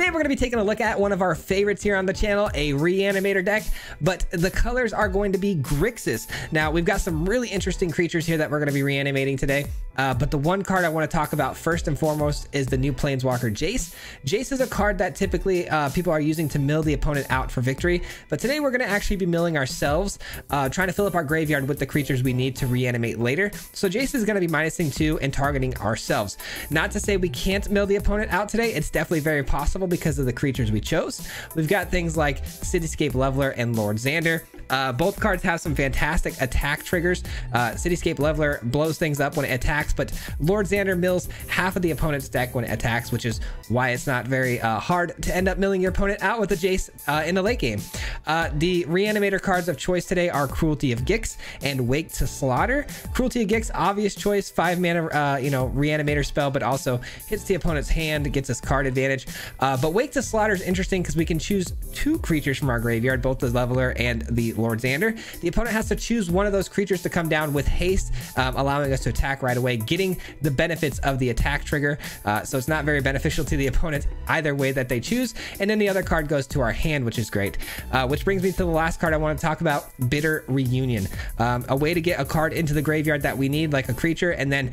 Today we're going to be taking a look at one of our favorites here on the channel, a reanimator deck, but the colors are going to be Grixis. Now we've got some really interesting creatures here that we're going to be reanimating today, but the one card I want to talk about first and foremost is the new Planeswalker Jace. Jace is a card that typically people are using to mill the opponent out for victory, but today we're going to actually be milling ourselves, trying to fill up our graveyard with the creatures we need to reanimate later. So Jace is going to be minusing 2 and targeting ourselves. Not to say we can't mill the opponent out today, it's definitely very possible because of the creatures we chose. We've got things like Cityscape Leveler and Lord Xander. Both cards have some fantastic attack triggers. Cityscape Leveler blows things up when it attacks, but Lord Xander mills half of the opponent's deck when it attacks, which is why it's not very hard to end up milling your opponent out with a Jace in the late game. The reanimator cards of choice today are Cruelty of Gix and Wake to Slaughter. Cruelty of Gix, obvious choice, 5 mana, reanimator spell, but also hits the opponent's hand, gets us card advantage. But Wake to Slaughter is interesting because we can choose 2 creatures from our graveyard, both the Leveler and the Lord Xander. The opponent has to choose one of those creatures to come down with haste, allowing us to attack right away, getting the benefits of the attack trigger. So it's not very beneficial to the opponent either way that they choose. And then the other card goes to our hand, which is great. Which brings me to the last card I want to talk about, Bitter Reunion. A way to get a card into the graveyard that we need, like a creature, and then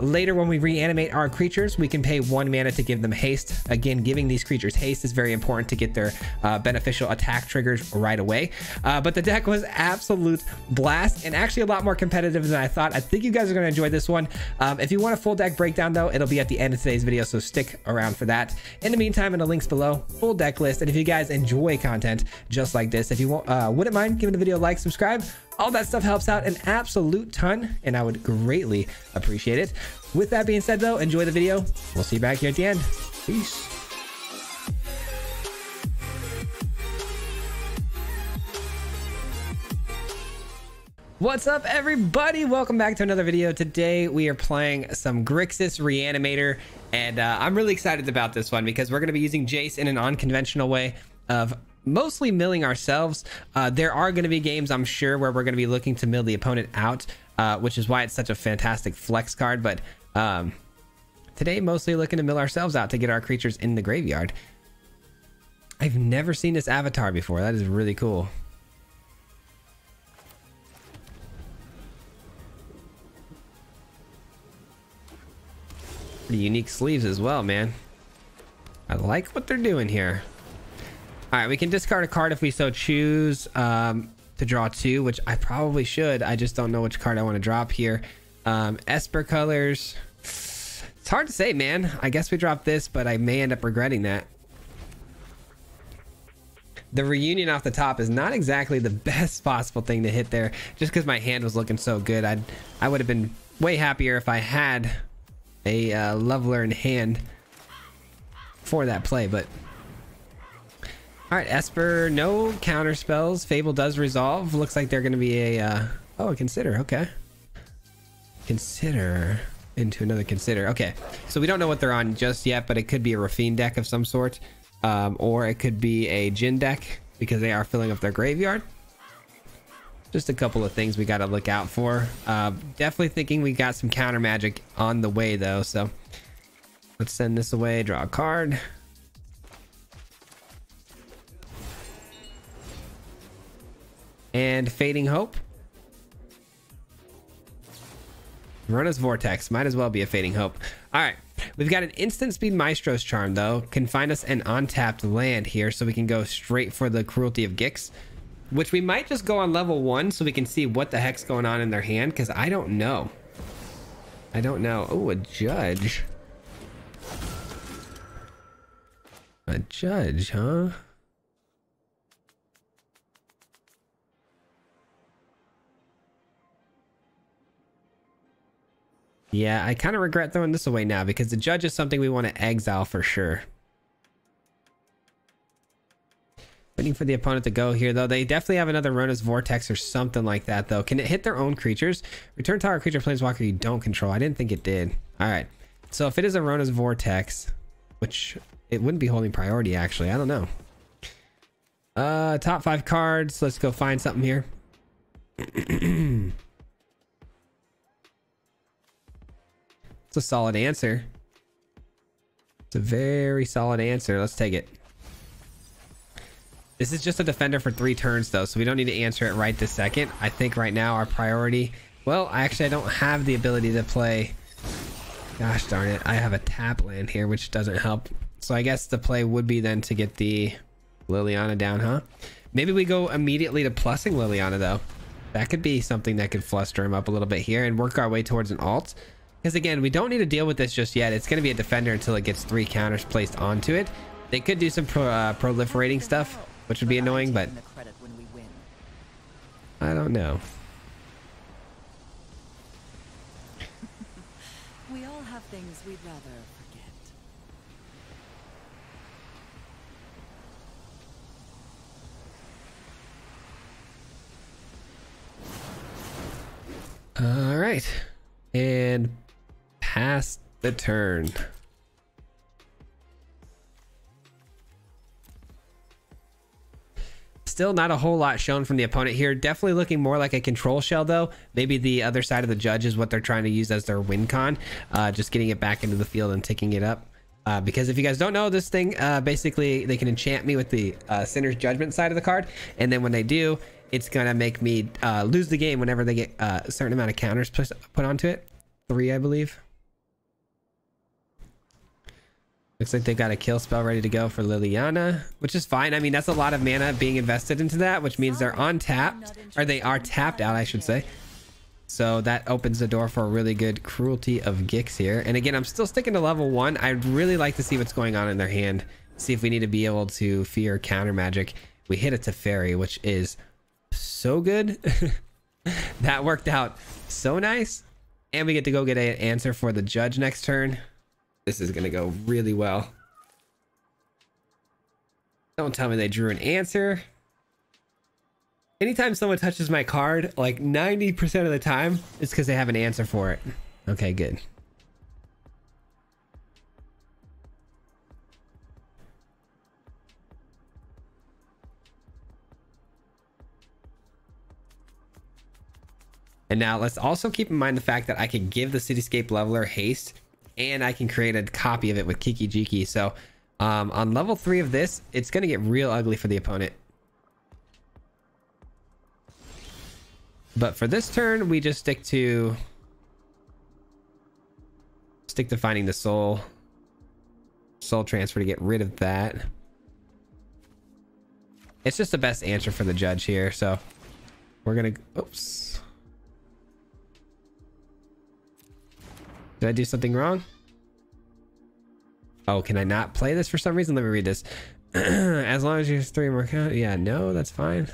later when we reanimate our creatures, we can pay 1 mana to give them haste. Again, giving these creatures haste is very important to get their beneficial attack triggers right away. But the deck was absolute blast and actually a lot more competitive than I thought. I think you guys are going to enjoy this one. If you want a full deck breakdown though, it'll be at the end of today's video, so stick around for that. In the meantime, in the links below, full deck list, and if you guys enjoy content just like this, if you wouldn't mind giving the video a like, subscribe, all that stuff helps out an absolute ton, and I would greatly appreciate it. With that being said though, enjoy the video. We'll see you back here at the end. Peace. What's up everybody? Welcome back to another video. Today we are playing some Grixis Reanimator, and I'm really excited about this one because we're going to be using Jace in an unconventional way of mostly milling ourselves. There are going to be games, I'm sure, where we're going to be looking to mill the opponent out, which is why it's such a fantastic flex card. But today, mostly looking to mill ourselves out to get our creatures in the graveyard. I've never seen this avatar before. That is really cool. Pretty unique sleeves as well, man. I like what they're doing here. All right, we can discard a card if we so choose, to draw 2, which I probably should. I just don't know which card I want to drop here. Esper colors. It's hard to say, man. I guess we dropped this, but I may end up regretting that. The Reunion off the top is not exactly the best possible thing to hit there. Just because my hand was looking so good, I would have been way happier if I had a Leveler in hand for that play, but... All right, Esper, no counter spells. Fable does resolve. Looks like they're going to be a... oh, consider. Okay. Consider into another consider. Okay. So we don't know what they're on just yet, but it could be a Rafine deck of some sort, or it could be a Jin deck because they are filling up their graveyard. Just a couple of things we got to look out for. Definitely thinking we got some counter magic on the way, though. So let's send this away, draw a card. And Fading Hope. Rona's Vortex. Might as well be a Fading Hope. Alright. We've got an instant speed Maestro's Charm, though. Can find us an untapped land here, so we can go straight for the Cruelty of Gix. Which we might just go on level 1 so we can see what the heck's going on in their hand, because I don't know. I don't know. Oh, a Judge. A Judge, huh? Yeah, I kind of regret throwing this away now because the Judge is something we want to exile for sure. Waiting for the opponent to go here, though. They definitely have another Rona's Vortex or something like that, though. Can it hit their own creatures? Return to our creature Planeswalker you don't control. I didn't think it did. All right. So if it is a Rona's Vortex, which it wouldn't be holding priority, actually. I don't know. Top 5 cards. Let's go find something here. It's a solid answer. It's a very solid answer. Let's take it. This is just a defender for 3 turns though, so we don't need to answer it right this second. I think right now our priority... Well, actually I don't have the ability to play... Gosh darn it, I have a tap land here, which doesn't help. So I guess the play would be then to get the Liliana down, huh? Maybe we go immediately to plussing Liliana though. That could be something that could fluster him up a little bit here and work our way towards an alt. Because again, we don't need to deal with this just yet. It's going to be a defender until it gets 3 counters placed onto it. They could do some proliferating stuff, which would be annoying, but I don't know. We all have things we'd rather forget. All right, and pass the turn. Still not a whole lot shown from the opponent here. Definitely looking more like a control shell though. Maybe the other side of the judge is what they're trying to use as their win con. Just getting it back into the field and ticking it up. Because if you guys don't know this thing, basically they can enchant me with the Sinner's Judgment side of the card. And then when they do, it's going to make me lose the game whenever they get a certain amount of counters put onto it. 3, I believe. Looks like they've got a kill spell ready to go for Liliana, which is fine. I mean, that's a lot of mana being invested into that, which means they're untapped, or they are tapped out, I should say. So that opens the door for a really good Cruelty of Gix here. And again, I'm still sticking to level 1. I'd really like to see what's going on in their hand. See if we need to be able to fear counter magic. We hit a Teferi, which is... so good. That worked out so nice, and we get to go get an answer for the judge next turn. This is gonna go really well. Don't tell me they drew an answer. Anytime someone touches my card, like 90% of the time, it's because they have an answer for it. Okay, good. And now let's also keep in mind the fact that I can give the Cityscape Leveler haste, and I can create a copy of it with Kiki Jiki. So on level 3 of this, it's going to get real ugly for the opponent. But for this turn, we just stick to finding the soul transfer to get rid of that. It's just the best answer for the judge here. So we're going to, oops. Did I do something wrong? Oh, can I not play this for some reason? Let me read this. As long as you have 3 more count. Yeah, no, that's fine.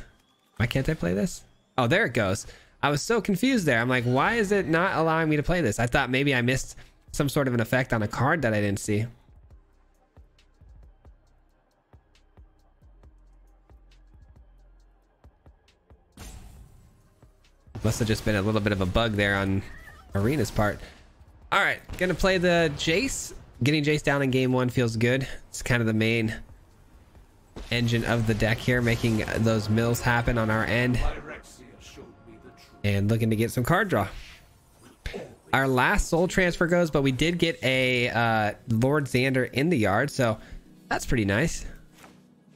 Why can't I play this? Oh, there it goes. I was so confused there. I'm like, why is it not allowing me to play this? I thought maybe I missed some sort of an effect on a card that I didn't see. Must have just been a little bit of a bug there on Arena's part. All right, gonna play the Jace. Getting Jace down in game 1 feels good. It's kind of the main engine of the deck here, making those mills happen on our end. And looking to get some card draw. Our last soul transfer goes, but we did get a Lord Xander in the yard, so that's pretty nice.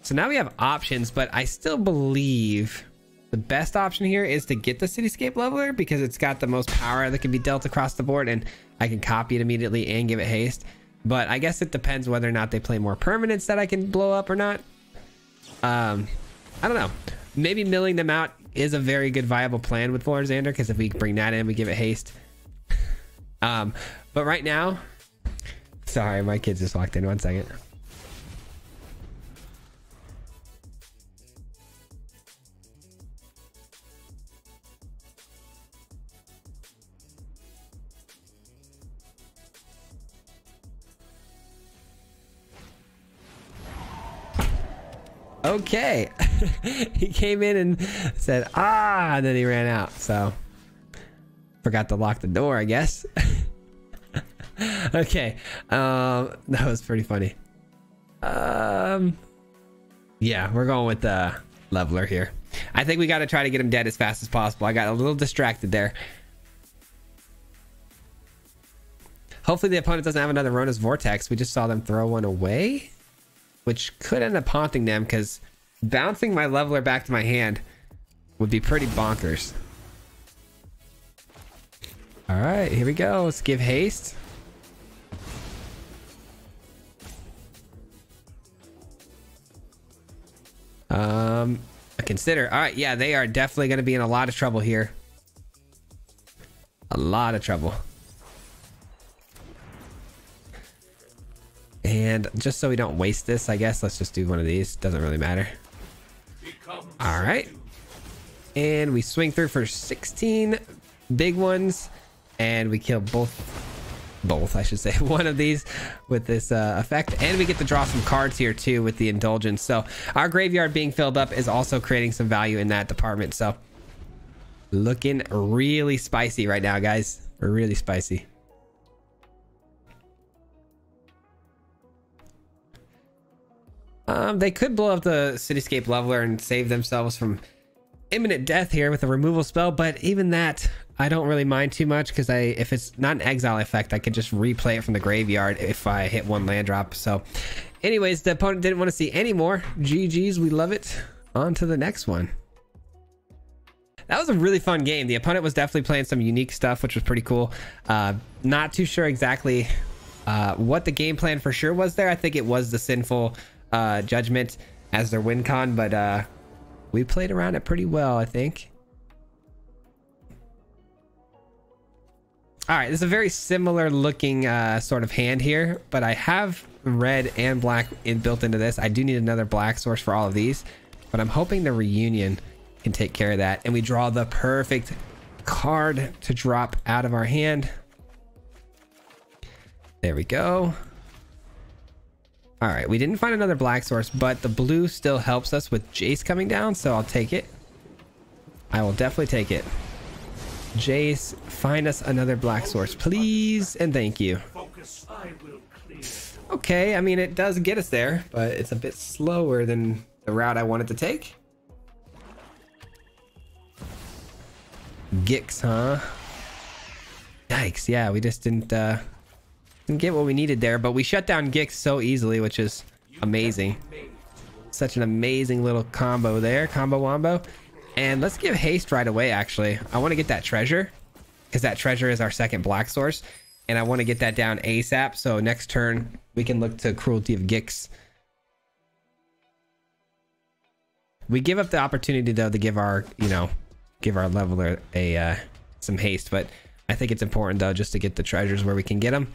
So now we have options, but I still believe the best option here is to get the Cityscape Leveler because it's got the most power that can be dealt across the board, and I can copy it immediately and give it haste. But I guess it depends whether or not they play more permanents that I can blow up or not. I don't know. Maybe milling them out is a very good viable plan with Lord Xander, because if we bring that in, we give it haste. But right now, sorry, my kids just walked in. One second. Okay. He came in and said, ah, and then he ran out. So forgot to lock the door, I guess. Okay. That was pretty funny. Yeah, we're going with the leveler here. I think we got to try to get him dead as fast as possible. I got a little distracted there. Hopefully the opponent doesn't have another Rona's Vortex. We just saw them throw one away, which could end up haunting them, because bouncing my leveler back to my hand would be pretty bonkers. All right, here we go. Let's give haste. Consider. All right, yeah, they are definitely going to be in a lot of trouble here. A lot of trouble. And just so we don't waste this, I guess, let's just do one of these. Doesn't really matter. All right. And we swing through for 16 big ones. And we kill both, I should say, one of these with this effect. And we get to draw some cards here too with the indulgence. So our graveyard being filled up is also creating some value in that department. So looking really spicy right now, guys. Really spicy. They could blow up the Cityscape Leveler and save themselves from imminent death here with a removal spell, but even that I don't really mind too much, because if it's not an exile effect, I could just replay it from the graveyard if I hit one land drop. So anyways, the opponent didn't want to see any more. GG's, we love it. On to the next one. That was a really fun game. The opponent was definitely playing some unique stuff, which was pretty cool. Not too sure exactly what the game plan for sure was there. I think it was the Sinful Judgment as their win con, but we played around it pretty well, I think. All right, this is a very similar looking sort of hand here, but I have red and black built into this. I do need another black source for all of these, but I'm hoping the Reunion can take care of that. And we draw the perfect card to drop out of our hand. There we go. All right, we didn't find another black source, but the blue still helps us with Jace coming down, so I'll take it. I will definitely take it. Jace, find us another black source, please, and thank you. Okay, I mean, it does get us there, but it's a bit slower than the route I wanted to take. Gix, huh? Yikes, yeah, we just didn't get what we needed there, but we shut down Gix so easily, which is amazing. Such an amazing little combo there, combo wombo. And let's give haste right away. Actually, I want to get that treasure, because that treasure is our second black source, and I want to get that down ASAP, so next turn we can look to Cruelty of Gix. We give up the opportunity though to give our, you know, give our leveler a some haste, but I think it's important though just to get the treasures where we can get them.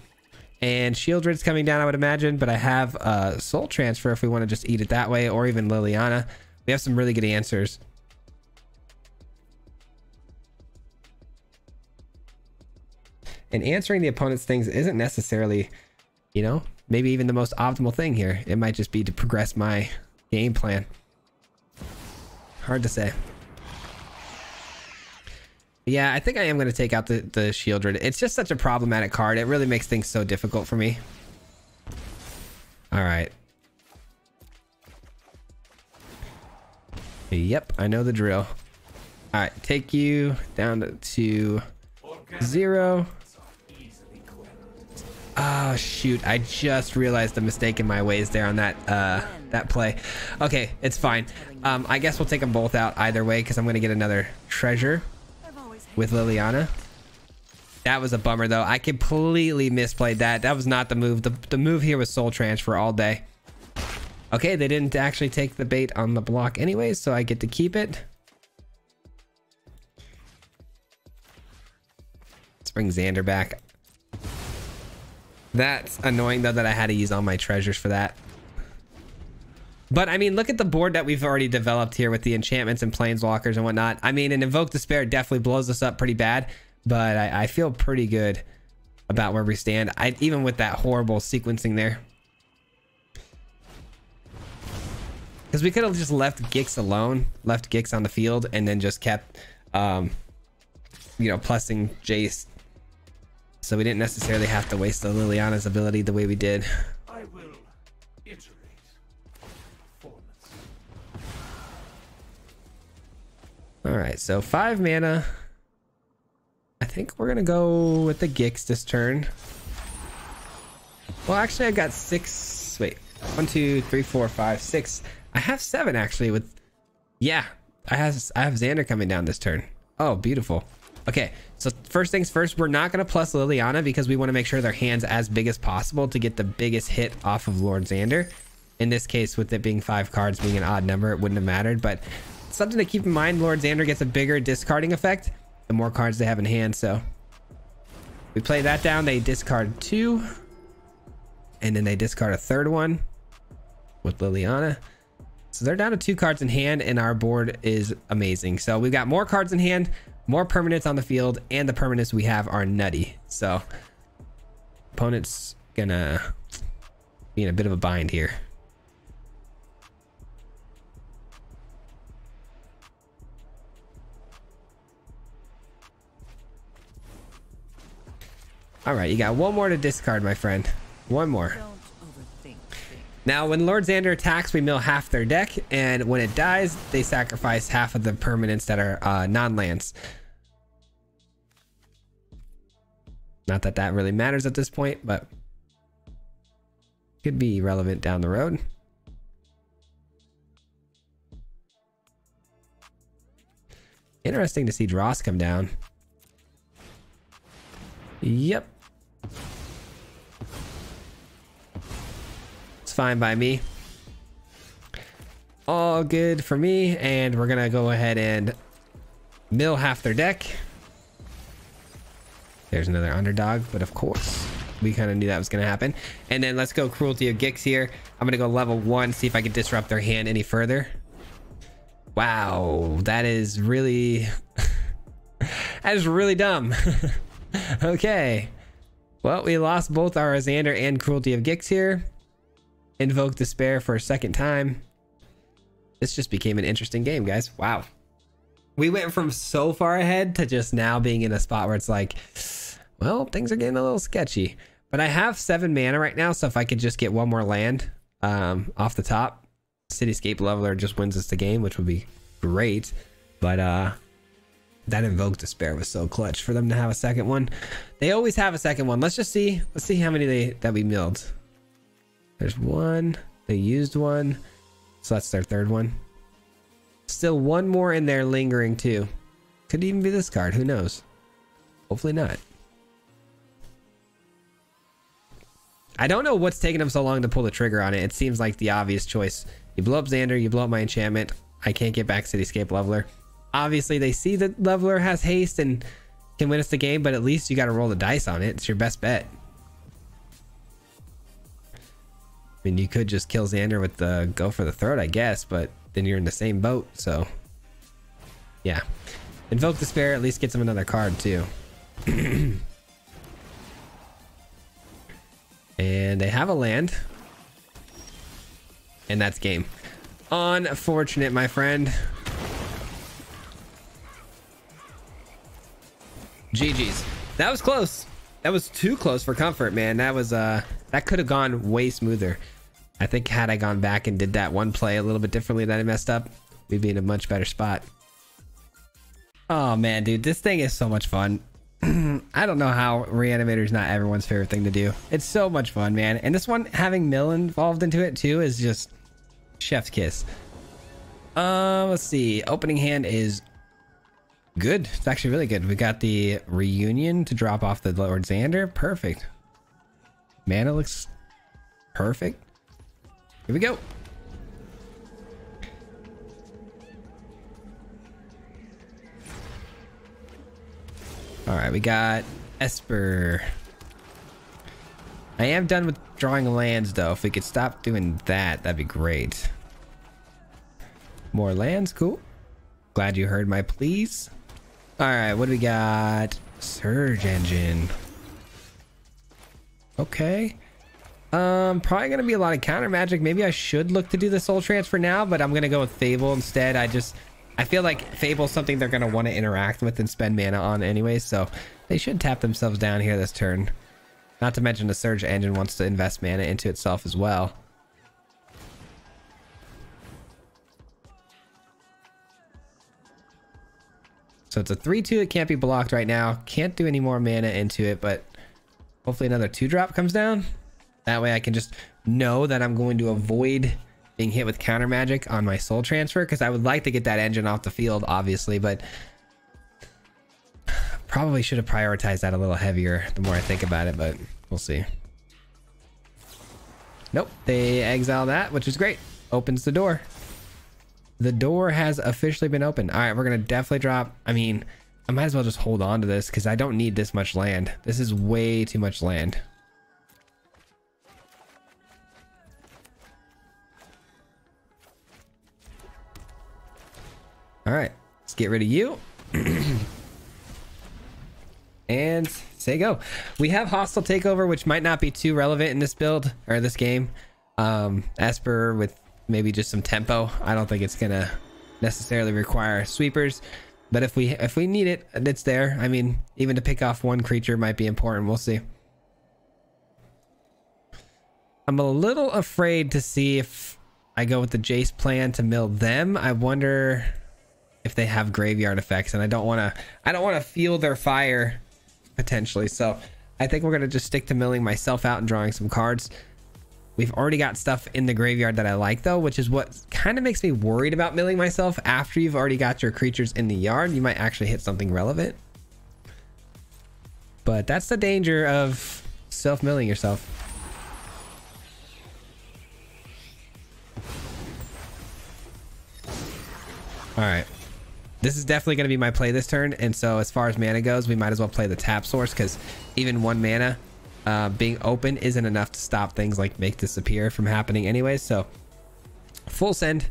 And Shieldred's coming down, I would imagine, but I have Soul Transfer if we want to just eat it that way, or even Liliana. We have some really good answers. And answering the opponent's things isn't necessarily, you know, maybe even the most optimal thing here. It might just be to progress my game plan. Hard to say. Yeah, I think I am going to take out the Shieldred. It's just such a problematic card. It really makes things so difficult for me. All right. Yep, I know the drill. All right, take you down to 0. Oh, shoot. I just realized the mistake in my ways there on that, that play. Okay, it's fine. I guess we'll take them both out either way, because I'm going to get another treasure with Liliana. That was a bummer though. I completely misplayed that. That was not the move. The move here was Soul Transfer all day. Okay, they didn't actually take the bait on the block anyways, so I get to keep it. Let's bring Xander back. That's annoying though that I had to use all my treasures for that. But I mean, look at the board that we've already developed here with the enchantments and planeswalkers and whatnot. I mean, an Invoke Despair definitely blows us up pretty bad, but I feel pretty good about where we stand. Even with that horrible sequencing there. Because we could have just left Gix alone, left Gix on the field, and then just kept, you know, plussing Jace. So we didn't necessarily have to waste the Liliana's ability the way we did. I will iterate. All right, so 5 mana. I think we're going to go with the Gix this turn. Well, actually, I've got 6. Wait, 1, 2, 3, 4, 5, 6. I have 7 actually. With yeah, I have Xander coming down this turn. Oh, beautiful. Okay, so first things first, we're not going to plus Liliana because we want to make sure their hand's as big as possible to get the biggest hit off of Lord Xander. In this case, with it being 5 cards being an odd number, it wouldn't have mattered. But something to keep in mind, Lord Xander gets a bigger discarding effect the more cards they have in hand. So we play that down. They discard 2. And then they discard a third one with Liliana. So they're down to 2 cards in hand, and our board is amazing. So we've got more cards in hand, more permanents on the field, and the permanents we have are nutty. So opponent's gonna be in a bit of a bind here. All right, you got 1 more to discard, my friend. 1 more. Now, when Lord Xander attacks, we mill half their deck, and when it dies, they sacrifice half of the permanents that are non-lands. Not that that really matters at this point, but could be relevant down the road. Interesting to see Dross come down. Yep. Fine by me, all good for me, and we're gonna go ahead and mill half their deck. There's another underdog, but of course we kind of knew that was gonna happen. And then let's go Cruelty of Gix here. I'm gonna go level 1, see if I can disrupt their hand any further. Wow, that is really that is really dumb. Okay, well, we lost both our Xander and Cruelty of Gix here. Invoke Despair for a second time. This just became an interesting game, guys. Wow. We went from so far ahead to just now being in a spot where it's like, well, things are getting a little sketchy. But I have 7 mana right now, so if I could just get 1 more land off the top, Cityscape Leveler just wins us the game, which would be great. But that Invoke Despair was so clutch for them to have a second one. They always have a second one. Let's just see. Let's see how many that we milled. There's 1. They used 1. So that's their 3rd one. Still 1 more in there lingering too. Could even be this card. Who knows? Hopefully not. I don't know what's taking them so long to pull the trigger on it. It seems like the obvious choice. You blow up Xander. You blow up my enchantment. I can't get back Cityscape Leveler. Obviously, they see that Leveler has haste and can win us the game. But at least you got to roll the dice on it. It's your best bet. I mean, you could just kill Xander with the go for the throat, I guess, but then you're in the same boat, so yeah. Invoke Despair at least gets him another card too. And they have a land. And that's game. Unfortunate, my friend. GG's. That was close. That was too close for comfort, man. That was that could have gone way smoother. I think had I gone back and did that one play a little bit differently that I messed up, we'd be in a much better spot. Oh man, dude, this thing is so much fun. I don't know how Reanimator is not everyone's favorite thing to do. It's so much fun, man. And this one having Mill involved into it too is just chef's kiss. Let's see. Opening hand is good. It's actually really good. We got the Reunion to drop off the Lord Xander. Perfect. Mana looks perfect. Here we go. All right, we got Esper. I am done with drawing lands, though. If we could stop doing that, that'd be great. More lands, cool. Glad you heard my pleas. All right, what do we got? Surge Engine. Okay, probably gonna be a lot of counter magic. Maybe I should look to do the Soul Transfer now, but I'm gonna go with Fable instead. I feel like Fable's something they're gonna want to interact with and spend mana on anyway, so they should tap themselves down here this turn. Not to mention the Surge Engine wants to invest mana into itself as well. So it's a 3/2 that can't be blocked right now. Can't do any more mana into it, but hopefully another 2-drop comes down. That way I can just know that I'm going to avoid being hit with counter magic on my Soul Transfer, because I would like to get that engine off the field, obviously, but probably should have prioritized that a little heavier the more I think about it, but we'll see. Nope, they exile that, which is great. Opens the door. The door has officially been opened. All right, we're going to definitely drop. I mean, I might as well just hold on to this because I don't need this much land. This is way too much land. All right, let's get rid of you and say go. We have Hostile Takeover, which might not be too relevant in this build or this game. Esper with maybe just some tempo. I don't think it's gonna necessarily require sweepers, but if we need it, it's there. I mean, even to pick off one creature might be important. We'll see. I'm a little afraid to see if I go with the Jace plan to mill them. I wonder if they have graveyard effects, and I don't want to feel their fire potentially, so I think we're going to just stick to milling myself out and drawing some cards. We've already got stuff in the graveyard that I like though, which is what kind of makes me worried about milling myself. After you've already got your creatures in the yard, you might actually hit something relevant, but that's the danger of self-milling yourself. All right, this is definitely going to be my play this turn, and so as far as mana goes, we might as well play the tap source, because even one mana being open isn't enough to stop things like Make Disappear from happening anyway. So full send.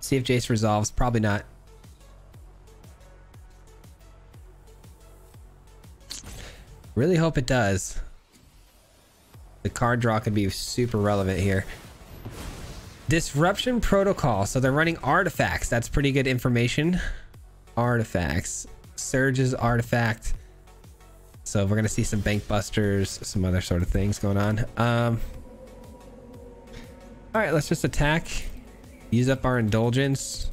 See if Jace resolves. Probably not. Really hope it does. The card draw could be super relevant here. Disruption Protocol. So they're running artifacts. That's pretty good information. Artifacts. Surge's artifact. So we're going to see some bank busters, some other sort of things going on. All right, let's just attack. Use up our indulgence.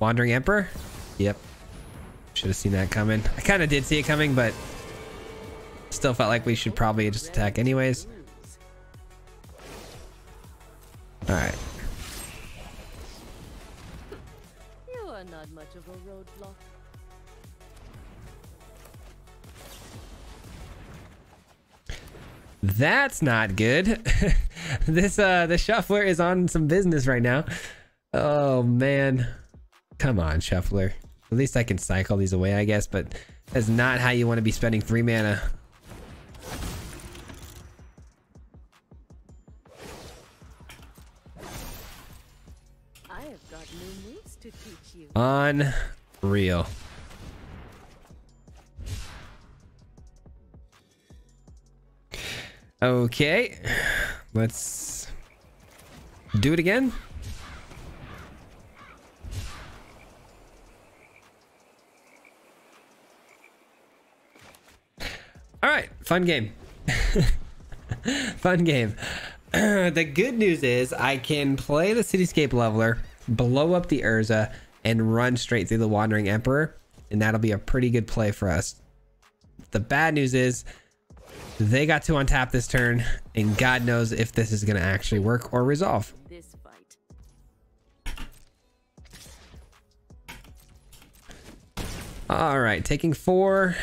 Wandering Emperor. Yep. Should have seen that coming. I kind of did see it coming, but still felt like we should probably just attack anyways. All right. You are not much of a roadblock. That's not good. The shuffler is on some business right now. Oh man, come on shuffler. At least I can cycle these away, I guess, but that's not how you want to be spending 3 mana. Unreal. Okay, let's do it again. All right, fun game. Fun game. The good news is I can play the Cityscape Leveler, blow up the Urza, and run straight through the Wandering Emperor, and that'll be a pretty good play for us. The bad news is they got 2 on tap this turn, and God knows if this is going to actually work or resolve. This fight. All right, taking 4.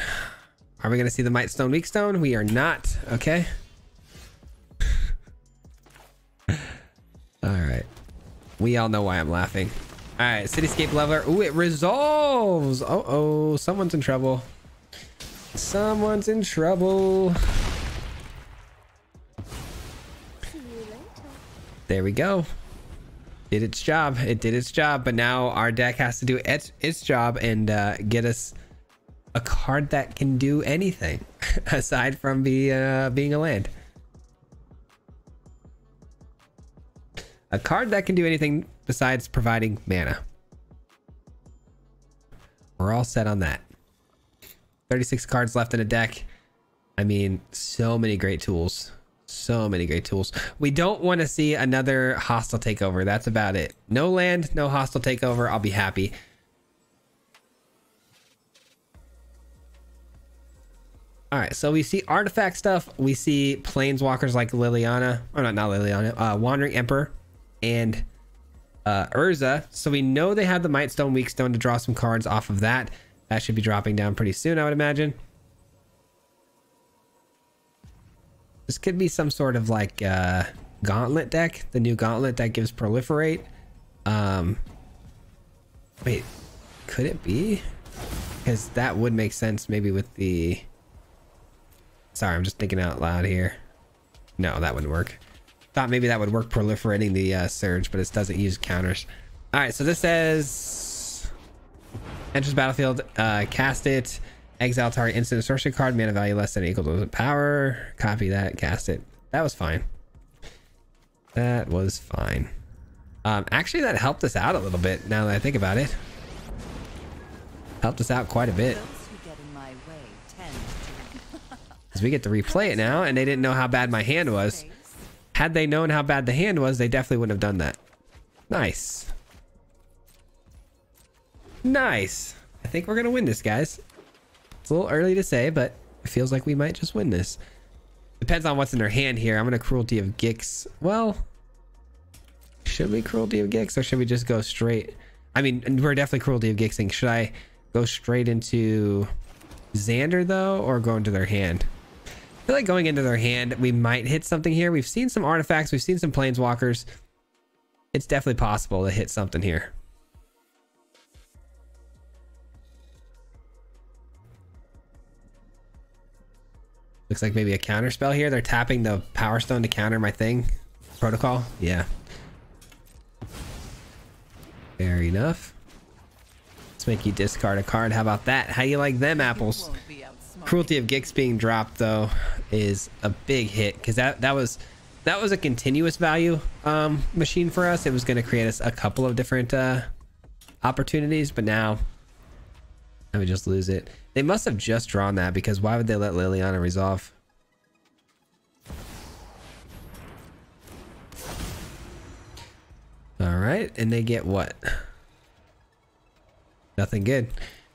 Are we going to see the Mightstone Weakstone? We are not. Okay. All right. We all know why I'm laughing. All right, Cityscape Leveler. Ooh, it resolves. Uh-oh, someone's in trouble. Someone's in trouble. There we go. Did its job. It did its job, but now our deck has to do its job and get us a card that can do anything aside from being a land. A card that can do anything besides providing mana. We're all set on that. 36 cards left in a deck. I mean, so many great tools. So many great tools. We don't want to see another Hostile Takeover. That's about it. No land, no Hostile Takeover. I'll be happy. All right, so we see artifact stuff. We see planeswalkers like Liliana, or not Liliana, Wandering Emperor and Urza. So we know they have the Mightstone Weakstone to draw some cards off of that. That should be dropping down pretty soon, I would imagine. This could be some sort of like Gauntlet deck. The new Gauntlet that gives Proliferate. Wait, could it be? Because that would make sense maybe with the... Sorry, I'm just thinking out loud here. No, that wouldn't work. Thought maybe that would work proliferating the Surge, but it doesn't use counters. All right, so this says... Enters battlefield, cast it. Exile target instant sorcery card, mana value less than or equal to the power. Copy that, cast it. That was fine. That was fine. Actually, that helped us out a little bit now that I think about it. Helped us out quite a bit. Because we get to replay it now, and they didn't know how bad my hand was. Had they known how bad the hand was, they definitely wouldn't have done that. Nice. Nice. I think we're going to win this, guys. It's a little early to say, but it feels like we might just win this. Depends on what's in their hand here. I'm going to Cruelty of Gix. Well, should we Cruelty of Gix, or should we just go straight? I mean, we're definitely Cruelty of Gixing. Should I go straight into Xander, though, or go into their hand? I feel like going into their hand, we might hit something here. We've seen some artifacts. We've seen some planeswalkers. It's definitely possible to hit something here. Looks like maybe a counter spell here. They're tapping the Power Stone to counter my thing. Protocol? Yeah. Fair enough. Let's make you discard a card. How about that? How you like them apples? Cruelty of Gix being dropped though is a big hit, because that was a continuous value machine for us. It was going to create us a couple of different opportunities, but now I would just lose it. They must have just drawn that, because why would they let Liliana resolve? All right, and they get what? Nothing good.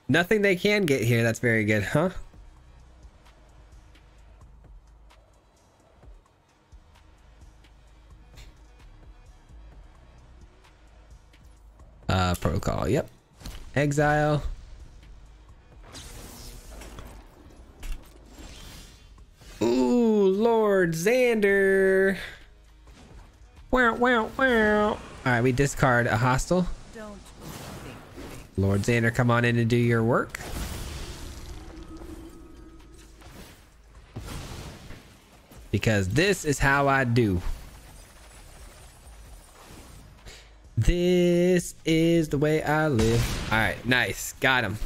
Nothing they can get here. That's very good, huh? Protocol, yep. Exile. Ooh, Lord Xander. Wow, wow, wow. All right, we discard a hostile. Lord Xander, come on in and do your work. Because this is how I do. This is the way I live. All right, nice. Got him.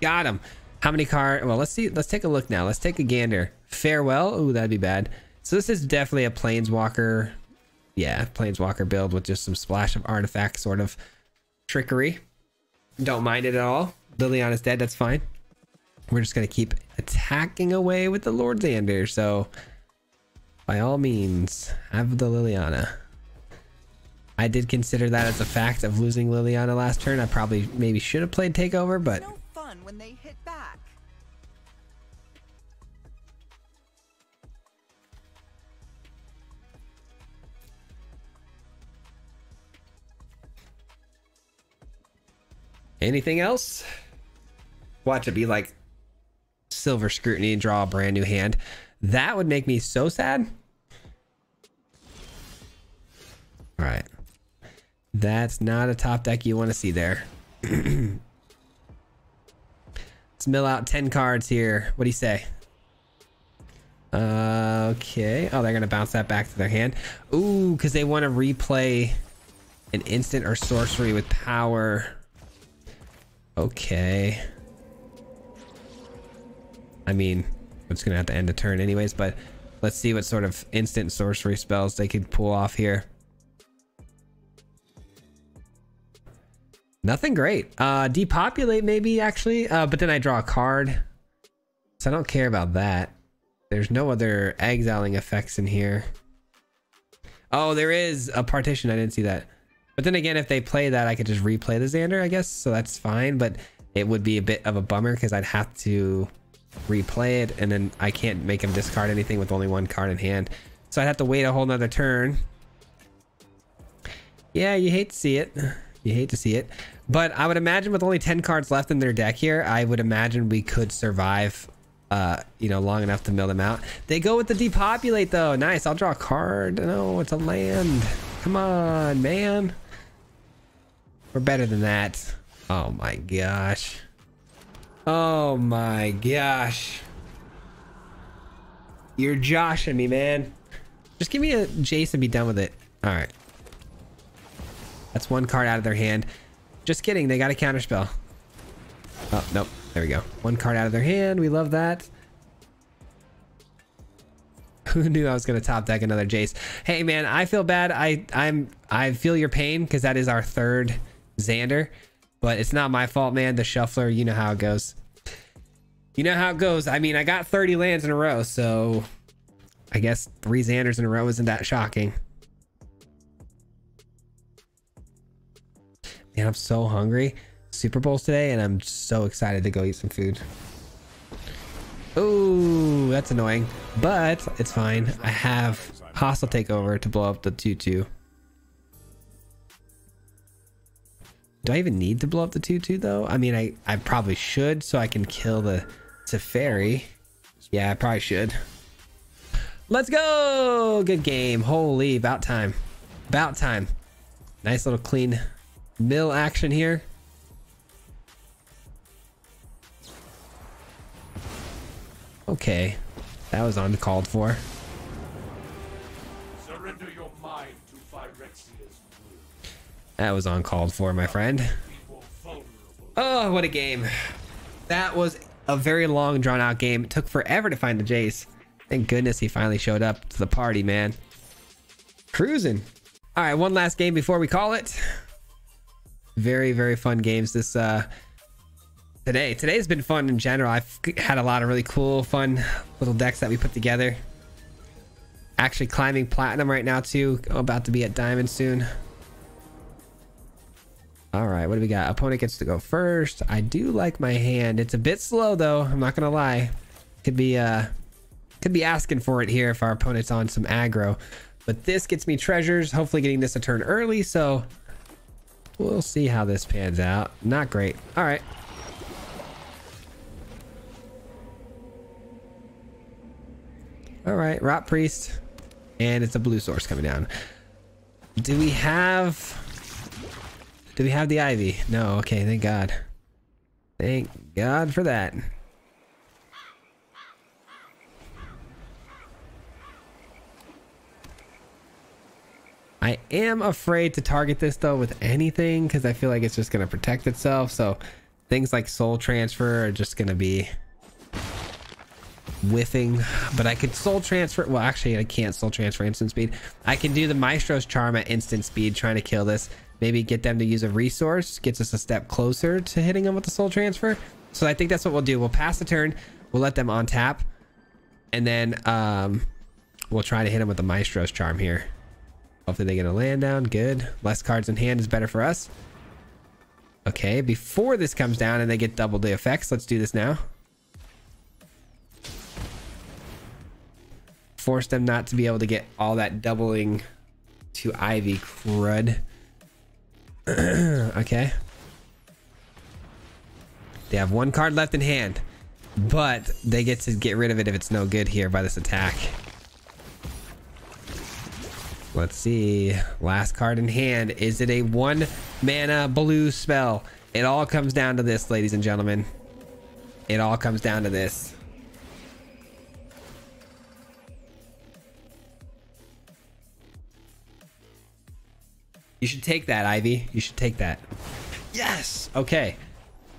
Got him. How many cards? Well, let's see. Let's take a look now. Let's take a gander. Farewell. Ooh, that'd be bad. So this is definitely a planeswalker. Yeah, planeswalker build with just some splash of artifact sort of trickery. Don't mind it at all. Liliana's dead. That's fine. We're just going to keep attacking away with the Lord Xander. So by all means, have the Liliana. I did consider that as a fact of losing Liliana last turn. I probably maybe should have played Takeover, but... No fun when they hit back. Anything else? Watch it be like Silver Scrutiny and draw a brand new hand. That would make me so sad. All right. That's not a top deck you want to see there. Let's mill out 10 cards here. What do you say? Okay. Oh, they're going to bounce that back to their hand. Ooh, because they want to replay an instant or sorcery with power. Okay. I mean, it's going to have to end the turn anyways, but let's see what sort of instant sorcery spells they could pull off here. Nothing great. Depopulate maybe actually, but then I draw a card. So I don't care about that. There's no other exiling effects in here. Oh, there is a partition. I didn't see that. But then again, if they play that, I could just replay the Xander, I guess. So that's fine, but it would be a bit of a bummer because I'd have to replay it, and then I can't make him discard anything with only one card in hand. So I'd have to wait a whole nother turn. Yeah, you hate to see it. You hate to see it. But I would imagine with only 10 cards left in their deck here, I would imagine we could survive, you know, long enough to mill them out. They go with the depopulate though. Nice. I'll draw a card. No, it's a land. Come on, man. We're better than that. Oh my gosh. Oh my gosh. You're joshing me, man. Just give me a Jace and be done with it. All right. That's one card out of their hand. Just kidding. They got a counterspell. Oh, nope. There we go. One card out of their hand. We love that. Who knew I was going to top deck another Jace? Hey, man, I feel bad. I feel your pain because that is our third Xander. But it's not my fault, man. The shuffler, you know how it goes. You know how it goes. I mean, I got 30 lands in a row, so I guess 3 Xanders in a row isn't that shocking. Man, I'm so hungry. Super Bowl's today, and I'm so excited to go eat some food. Ooh, that's annoying, but it's fine. I have Hostile Takeover to blow up the 2/2. Do I even need to blow up the 2/2 though? I mean, I probably should so I can kill the Teferi. Yeah, I probably should. Let's go. Good game. Holy, about time. About time. Nice little clean mill action here. Okay. That was uncalled for. Surrender your mind to Phyrexia's will. That was uncalled for, my friend. Oh, what a game. That was a very long, drawn-out game. It took forever to find the Jace. Thank goodness he finally showed up to the party, man. Cruising. All right, one last game before we call it. Very, very fun games this today. Today's been fun in general. I've had a lot of really cool, fun little decks that we put together. Actually climbing platinum right now too. I'm about to be at diamond soon. All right, what do we got? Opponent gets to go first. I do like my hand. It's a bit slow though, I'm not gonna lie. Could be asking for it here if our opponent's on some aggro. But this gets me treasures, hopefully getting this a turn early, so we'll see how this pans out. Not great. All right. All right, Rot Priest, and it's a blue source coming down. Do we have the Ivy? No, okay, thank God. Thank God for that. I am afraid to target this though with anything because I feel like it's just gonna protect itself. So things like Soul Transfer are just gonna be whiffing, but I could Soul Transfer. Well, actually I can't Soul Transfer instant speed. I can do the Maestro's Charm at instant speed, trying to kill this, maybe get them to use a resource, gets us a step closer to hitting them with the Soul Transfer. So I think that's what we'll do. We'll pass the turn, we'll let them on tap, and then we'll try to hit them with the Maestro's Charm here. Hopefully they get a land down. Good. Less cards in hand is better for us. Okay, before this comes down and they get double the effects, let's do this now. Force them not to be able to get all that doubling to Ivy crud. Okay. They have one card left in hand, but they get to get rid of it if it's no good here by this attack. Let's see. Last card in hand. Is it a 1 mana blue spell? It all comes down to this, ladies and gentlemen. It all comes down to this. You should take that, Ivy. You should take that. Yes! Okay.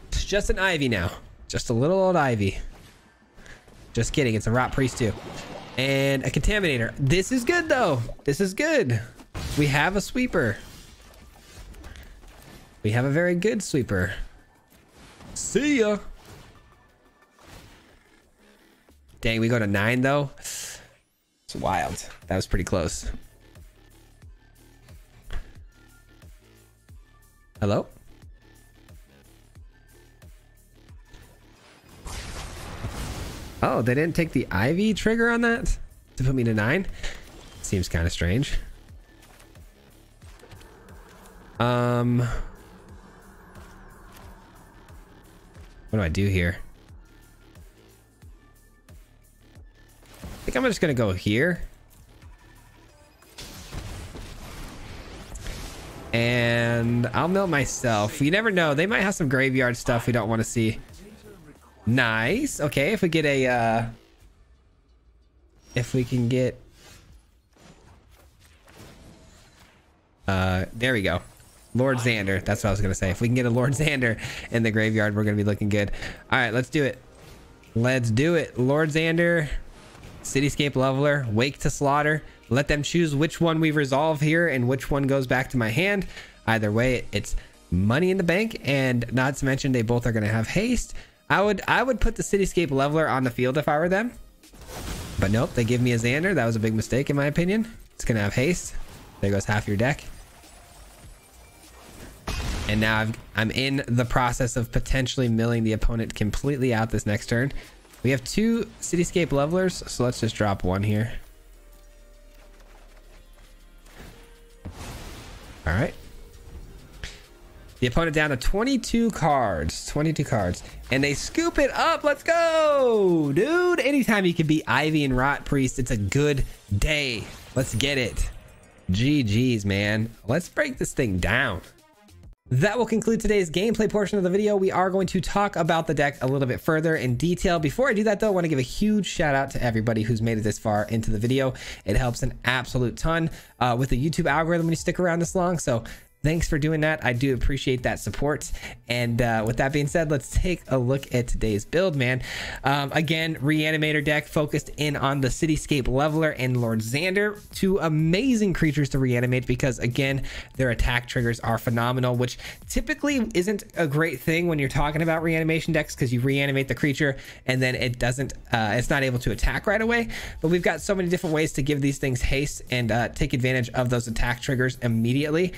It's just an Ivy now. Just a little old Ivy. Just kidding. It's a Rot Priest too. And a Contaminator. This is good though. This is good. We have a sweeper. We have a very good sweeper. See ya! Dang, we go to 9 though. It's wild. That was pretty close. Hello? Oh, they didn't take the Ivy trigger on that to put me to 9? Seems kind of strange. What do I do here? I think I'm just gonna go here. And I'll melt myself. You never know. They might have some graveyard stuff we don't want to see. Nice. Okay, if we get a... if we can get... there we go. Lord Xander. That's what I was going to say. If we can get a Lord Xander in the graveyard, we're going to be looking good. All right, let's do it. Let's do it. Lord Xander, Cityscape Leveler, Wake to Slaughter. Let them choose which one we resolve here and which one goes back to my hand. Either way, it's money in the bank, and not to mention they both are going to have haste. I would put the Cityscape Leveler on the field if I were them, but nope, they give me a Xander. That was a big mistake in my opinion. It's going to have haste. There goes half your deck. And now I'm in the process of potentially milling the opponent completely out this next turn. We have 2 Cityscape Levelers, so let's just drop one here. All right. The opponent down to 22 cards. 22 cards. And they scoop it up. Let's go, dude. Anytime you can beat Ivy and Rot Priest, it's a good day. Let's get it. GG's, man. Let's break this thing down. That will conclude today's gameplay portion of the video. We are going to talk about the deck a little bit further in detail. Before I do that though, I want to give a huge shout out to everybody who's made it this far into the video. It helps an absolute ton with the YouTube algorithm when you stick around this long. So thanks for doing that. I do appreciate that support. And with that being said, let's take a look at today's build, man. Again, Reanimator deck focused in on the Cityscape Leveler and Lord Xander, two amazing creatures to reanimate because, again, their attack triggers are phenomenal, which typically isn't a great thing when you're talking about reanimation decks because you reanimate the creature and then it doesn't, it's not able to attack right away. But we've got so many different ways to give these things haste and take advantage of those attack triggers immediately.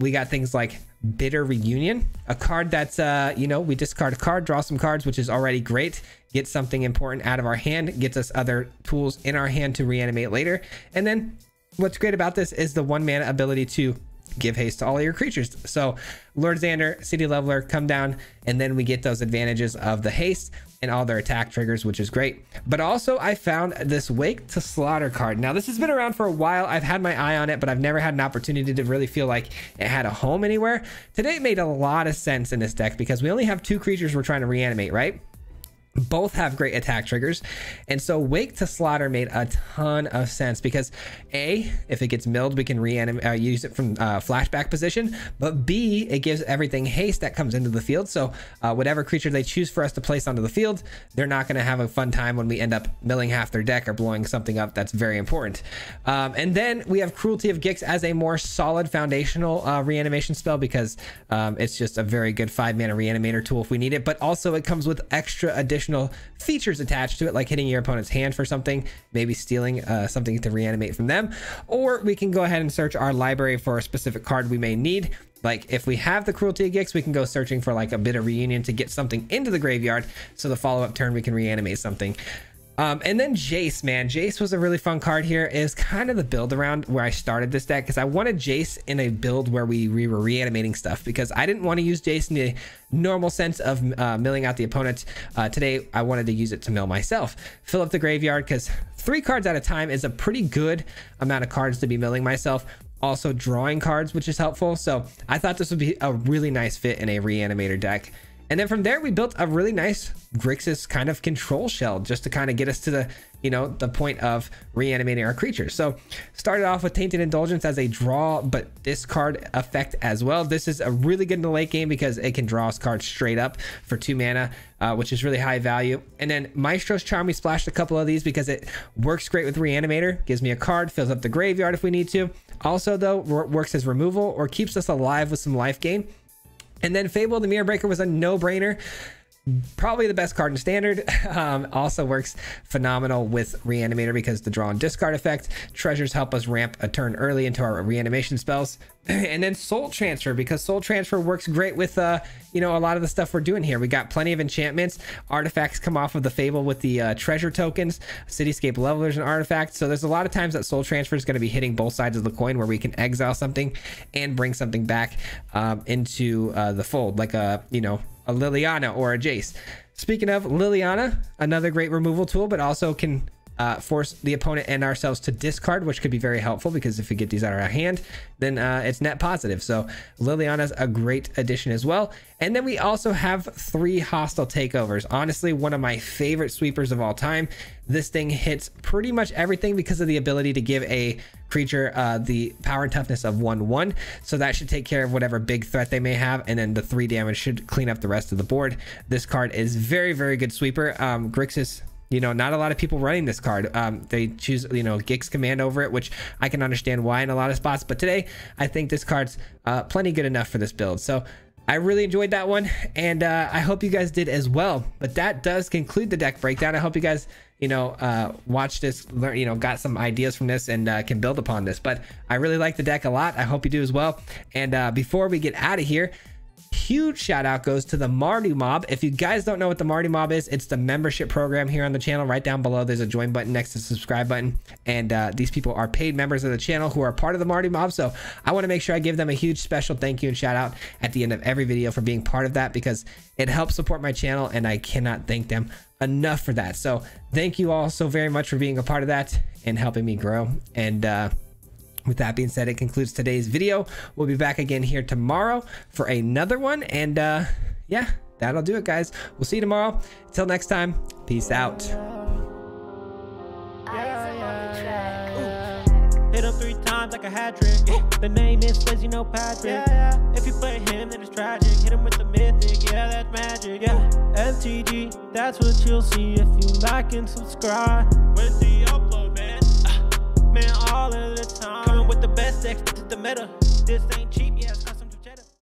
We got things like Bitter Reunion, a card that's, you know, we discard a card, draw some cards, which is already great. Get something important out of our hand, gets us other tools in our hand to reanimate later. And then what's great about this is the 1-mana ability to give haste to all your creatures. So Lord Xander, City Leveler, come down, and then we get those advantages of the haste and all their attack triggers, which is great. But also I found this Wake to Slaughter card. Now this has been around for a while. I've had my eye on it, but I've never had an opportunity to really feel like it had a home anywhere. Today it made a lot of sense in this deck because we only have 2 creatures we're trying to reanimate, right? Both have great attack triggers, and so Wake to Slaughter made a ton of sense because A, if it gets milled, we can reanimate, use it from flashback position, but B, it gives everything haste that comes into the field. So whatever creature they choose for us to place onto the field, they're not going to have a fun time when we end up milling half their deck or blowing something up that's very important. And then we have Cruelty of Gix as a more solid foundational reanimation spell because it's just a very good 5-mana reanimator tool if we need it, but also it comes with extra additional features attached to it, like hitting your opponent's hand for something, maybe stealing something to reanimate from them, or we can go ahead and search our library for a specific card we may need. Like if we have the Cruelty of Gix, we can go searching for like a Bitter Reunion to get something into the graveyard so the follow-up turn we can reanimate something. And then Jace, man. Jace was a really fun card here. It was kind of the build around where I started this deck because I wanted Jace in a build where we were reanimating stuff because I didn't want to use Jace in the normal sense of milling out the opponent. Today, I wanted to use it to mill myself. Fill up the graveyard because 3 cards at a time is a pretty good amount of cards to be milling myself. Also drawing cards, which is helpful. So I thought this would be a really nice fit in a reanimator deck. And then from there, we built a really nice Grixis kind of control shell just to kind of get us to the, you know, the point of reanimating our creatures. So started off with Tainted Indulgence as a draw, but discard effect as well. This is a really good in the late game because it can draw us cards straight up for 2 mana, which is really high value. And then Maestro's Charm, we splashed a couple of these because it works great with reanimator, gives me a card, fills up the graveyard if we need to. Also though, works as removal or keeps us alive with some life gain. And then Fable of the Mirror Breaker was a no-brainer. probably the best card in Standard. Also works phenomenal with Reanimator because the draw and discard effect. Treasures help us ramp a turn early into our reanimation spells. And then Soul Transfer, because Soul Transfer works great with, you know, a lot of the stuff we're doing here. We got plenty of enchantments. Artifacts come off of the Fable with the treasure tokens. Cityscape Leveler is an artifact. So there's a lot of times that Soul Transfer is going to be hitting both sides of the coin, where we can exile something and bring something back into the fold, like a, you know, a Liliana or a Jace. Speaking of Liliana, another great removal tool, but also can force the opponent and ourselves to discard, which could be very helpful, because if we get these out of our hand, then it's net positive. So Liliana's a great addition as well. And then we also have 3 Hostile Takeovers. Honestly, one of my favorite sweepers of all time. This thing hits pretty much everything because of the ability to give a creature the power and toughness of 1/1. So that should take care of whatever big threat they may have, and then the 3 damage should clean up the rest of the board. This card is very, very good sweeper. Grixis, you know, not a lot of people running this card. They choose, you know, Gix Command over it, which I can understand why in a lot of spots. But today, I think this card's plenty good enough for this build. So I really enjoyed that one, and I hope you guys did as well. But that does conclude the deck breakdown. I hope you guys, you know, watch this, learn, you know, got some ideas from this and can build upon this. But I really like the deck a lot. I hope you do as well. And before we get out of here, huge shout out goes to the Mardu Mob. If you guys don't know what the Mardu Mob is, it's the membership program here on the channel. Right down below, there's a join button next to the subscribe button. And these people are paid members of the channel who are part of the Mardu Mob. So I want to make sure I give them a huge special thank you and shout out at the end of every video for being part of that, because it helps support my channel, and I cannot thank them enough for that. So thank you all so very much for being a part of that and helping me grow. And with that being said, it concludes today's video. We'll be back again here tomorrow for another one. And yeah, that'll do it, guys. We'll see you tomorrow. Until next time, peace out. Hit him 3 times like a hat trick. The name is says, you know, Patrick. If you play him, then it's tragic. Hit him with the mythic, yeah, that's magic. MTG, that's what you'll see if you like and subscribe. With the upload, man. Man, all of the time. Coming with the best extra to the meta. This ain't cheap.